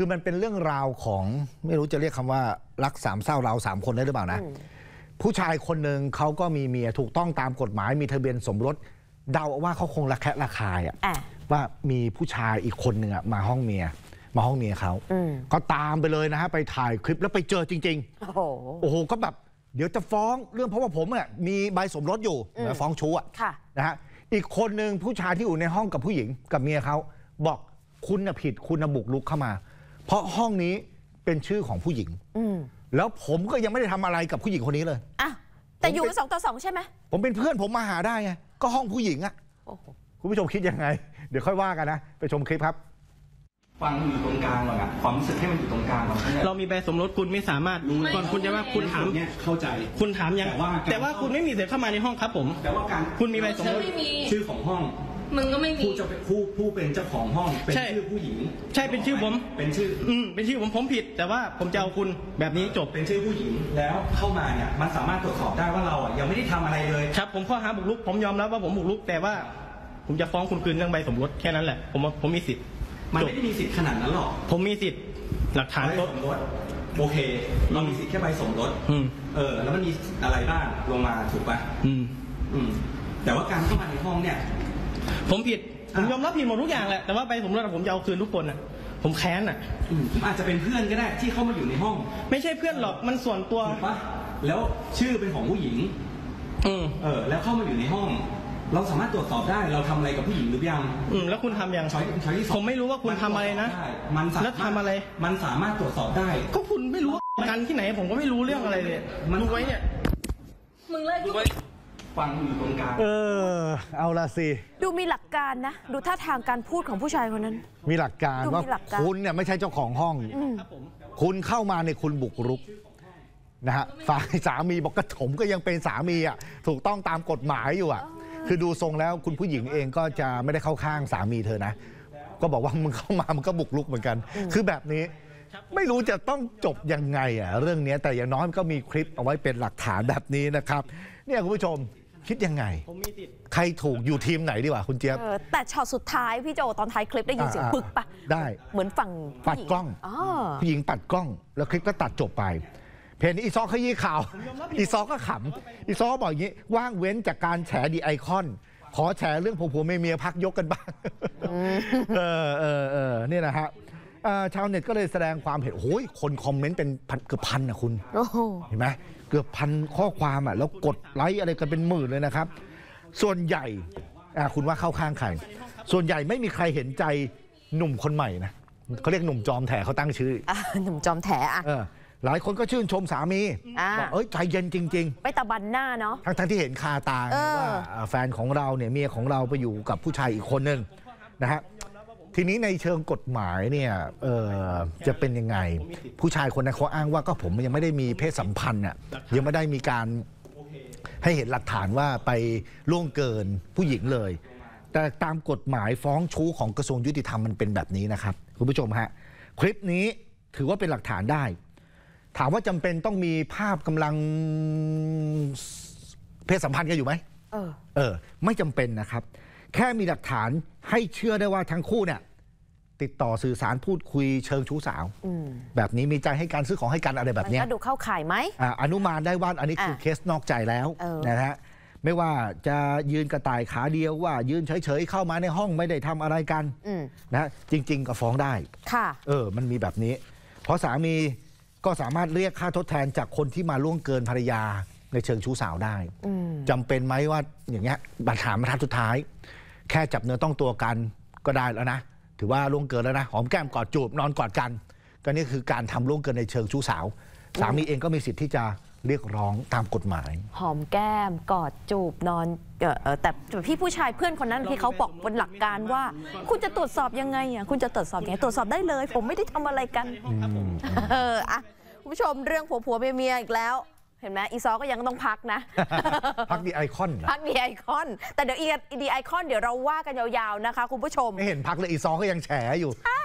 คือมันเป็นเรื่องราวของไม่รู้จะเรียกคำว่ารักสามเศร้าเราสามคนได้หรือเปล่านะผู้ชายคนหนึ่งเขาก็มีเมียถูกต้องตามกฎหมายมีทะเบียนสมรสเดาว่าเขาคงระแคะระคายว่ามีผู้ชายอีกคนหนึ่งมาห้องเมียเขาก็ตามไปเลยนะฮะไปถ่ายคลิปแล้วไปเจอจริงๆโอ้โหก็แบบเดี๋ยวจะฟ้องเรื่องเพราะว่าผมเนี่ยมีใบสมรสอยู่มาฟ้องชู้นะฮะอีกคนหนึ่งผู้ชายที่อยู่ในห้องกับผู้หญิงกับเมียเขาบอกคุณน่ะผิดคุณน่ะบุกรุกเข้ามาเพราะห้องนี้เป็นชื่อของผู้หญิงแล้วผมก็ยังไม่ได้ทำอะไรกับผู้หญิงคนนี้เลยอ่ะแต่อยู่2 ต่อ 2ใช่ไหมผมเป็นเพื่อนผมมาหาได้ไงก็ห้องผู้หญิงอ่ะคุณผู้ชมคิดยังไงเดี๋ยวค่อยว่ากันนะไปชมคลิปครับฟังอยู่ตรงกลางก่อนอะความรู้สึกให้มันอยู่ตรงกลางก่อนเรามีใบสมรสคุณไม่สามารถก่อนคุณจะว่าคุณถามเนี่ยเข้าใจคุณถามยังแต่ว่าคุณไม่มีเสร็จเข้ามาในห้องครับผมแต่ว่าการคุณมีใบสมรสชื่อของห้องมึงก็ไม่มีผู้เป็นเจ้าของห้องเป็นชื่อผู้หญิงใช่เป็นชื่อผมเป็นชื่อเป็นชื่อผมผิดแต่ว่าผมจะเอาคุณแบบนี้จบเป็นชื่อผู้หญิงแล้วเข้ามาเนี่ยมันสามารถตรวจสอบได้ว่าเราอ่ะยังไม่ได้ทำอะไรเลยครับผมข้อหาบุกรุกผมยอมรับว่าผมบุกรุกแต่ว่าผมจะฟ้องคุณคืนเรื่องใบสมรสแค่นั้นแหละผมมีสิทธิ์มันไม่ได้มีสิทธิ์ขนาดนั้นหรอกผมมีสิทธิ์หลักฐานใบสมรสโอเคเรามีสิทธิ์แค่ใบสมรสแล้วมันมีอะไรบ้างลงมาถูกป่ะแต่ว่าการเข้ามาในห้องเนี่ยผมผิดผมยอมรับผิดหมดทุกอย่างแหละแต่ว่าใบสมรสผมจะเอาคืนทุกคนน่ะผมแค้นน่ะผมอาจจะเป็นเพื่อนก็ได้ที่เข้ามาอยู่ในห้องไม่ใช่เพื่อนหรอกมันส่วนตัวถูกปะแล้วชื่อเป็นของผู้หญิงแล้วเข้ามาอยู่ในห้องเราสามารถตรวจสอบได้เราทำอะไรกับผู้หญิงหรือยังแล้วคุณทำยังช้อยที่สองผมไม่รู้ว่าคุณทำอะไรนะแล้วทำอะไรมันสามารถตรวจสอบได้ก็คุณไม่รู้กันที่ไหนผมก็ไม่รู้เรื่องอะไรเลยมันรู้ไว้เนี่ยมึงเลยกูฟังอยู่ตรงกลางเอาละสิดูมีหลักการนะดูท่าทางการพูดของผู้ชายคนนั้นมีหลักการว่าคุณเนี่ยไม่ใช่เจ้าของห้องคุณเข้ามาในคุณบุกรุกนะฮะฝ่ายสามีบอกกระผมก็ยังเป็นสามีอ่ะถูกต้องตามกฎหมายอยู่อ่ะคือดูทรงแล้วคุณผู้หญิงเองก็จะไม่ได้เข้าข้างสามีเธอนะก็บอกว่ามึงเข้ามามันก็บุกรุกเหมือนกันคือแบบนี้ไม่รู้จะต้องจบยังไงอ่ะเรื่องนี้แต่อย่างน้อยมันก็มีคลิปเอาไว้เป็นหลักฐานแบบนี้นะครับเนี่ยคุณผู้ชมคิดยังไงใครถูกอยู่ทีมไหนดีกว่าคุณเจี๊ยบแต่ช็อตสุดท้ายพี่โจตอนท้ายคลิปได้ยินเสียงปึกปะได้เหมือนฝั่งปัดกล้องผู้หญิงปัดกล้องแล้วคลิปก็ตัดจบไปเพนอีซอขยี้ข่าวอีซอก็ขำอีซอบอกอย่างนี้ว่างเว้นจากการแฉดีไอคอนขอแฉเรื่องผัวเมียพักยกกันบ้างนี่นะฮะชาวเน็ตก็เลยแสดงความเห็นโอ้ยคนคอมเมนต์เป็นเกือบพันนะคุณเห็นไหมเกือบพันข้อความอ่ะแล้วกดไลค์อะไรกันเป็นหมื่นเลยนะครับส่วนใหญ่คุณว่าเข้าข้างใครส่วนใหญ่ไม่มีใครเห็นใจหนุ่มคนใหม่นะเขาเรียกหนุ่มจอมแถเขาตั้งชื่อหนุ่มจอมแถหลายคนก็ชื่นชมสามีบอกเอ้ยใจเย็นจริงๆไม่ตะบันหน้าเนาะทั้งที่เห็นคาตาว่าแฟนของเราเนี่ยเมียของเราไปอยู่กับผู้ชายอีกคนนึงนะฮะทีนี้ในเชิงกฎหมายเนี่ยจะเป็นยังไงผู้ชายคนนั้นเขาอ้างว่าก็ผมยังไม่ได้มีเพศสัมพันธ์อ่ะยังไม่ได้มีการให้เห็นหลักฐานว่าไปล่วงเกินผู้หญิงเลยแต่ตามกฎหมายฟ้องชู้ของกระทรวงยุติธรรมมันเป็นแบบนี้นะครับคุณผู้ชมฮะคลิปนี้ถือว่าเป็นหลักฐานได้ถามว่าจำเป็นต้องมีภาพกำลังเพศสัมพันธ์กันอยู่ไหมไม่จำเป็นนะครับแค่มีหลักฐานให้เชื่อได้ว่าทั้งคู่เนี่ยติดต่อสื่อสารพูดคุยเชิงชู้สาวแบบนี้มีใจให้การซื้อของให้กันอะไรแบบนี้มันก็ดูเข้าข่ายไหมอนุมานได้ว่าอันนี้คือเคสนอกใจแล้วนะฮะไม่ว่าจะยืนกระต่ายขาเดียวว่ายืนเฉยๆเข้ามาในห้องไม่ได้ทำอะไรกันนะจริงๆก็ฟ้องได้ค่ะมันมีแบบนี้เพราะสามีก็สามารถเรียกค่าทดแทนจากคนที่มาล่วงเกินภรรยาในเชิงชู้สาวได้จำเป็นไหมว่าอย่างเงี้ยบาดหามมาทัดสุดท้ายแค่จับเนื้อต้องตัวกันก็ได้แล้วนะถือว่าล่วงเกินแล้วนะหอมแก้มกอดจูบนอนกอดกันก็นี่คือการทำล่วงเกินในเชิงชู้สาวสามีเองก็มีสิทธิ์ที่จะเรียกร้องตามกฎหมายหอมแก้มกอดจูบนอนแต่พี่ผู้ชายเพื่อนคนนั้นที่เขาบอกบนหลักการว่าคุณจะตรวจสอบยังไงอ่ะคุณจะตรวจสอบยังไงตรวจสอบได้เลยผมไม่ได้ทำอะไรกันอ่ะคุณผู้ชมเรื่องผัวเมียอีกแล้วเห็นไหมอีซอก็ยังต้องพักนะพักดีไอคอนพักดีไอคอนแต่เดี๋ยวดีไอคอนเดี๋ยวเราว่ากันยาวๆนะคะคุณผู้ชมไม่เห็นพักเลยอีซอก็ยังแฉอยู่ใช่